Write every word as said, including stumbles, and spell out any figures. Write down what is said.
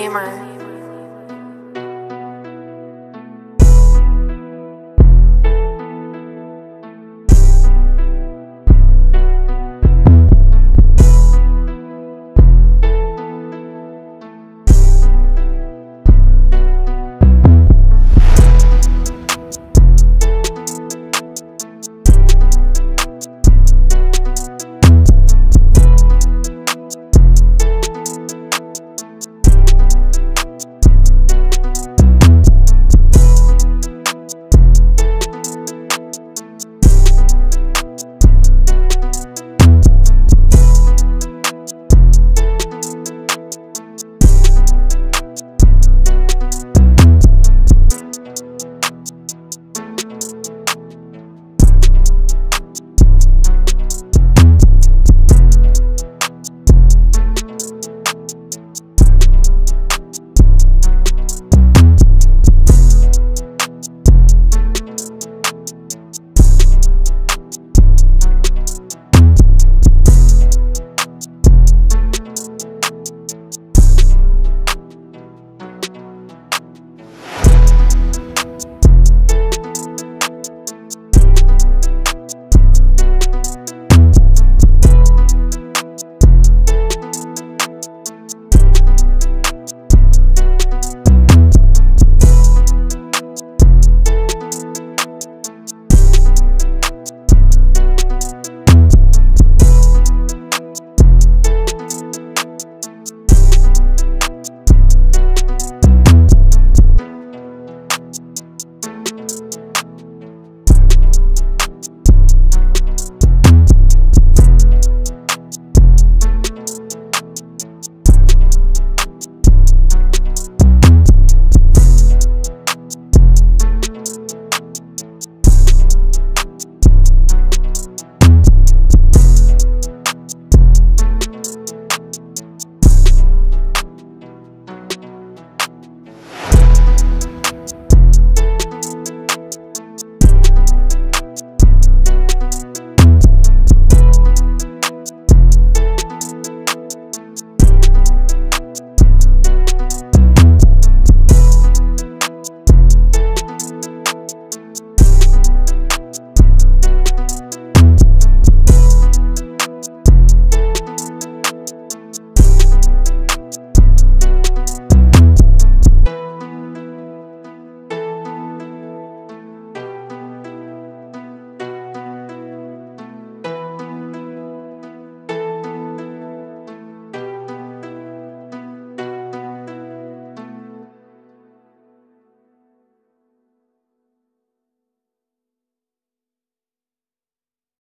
Redeemer.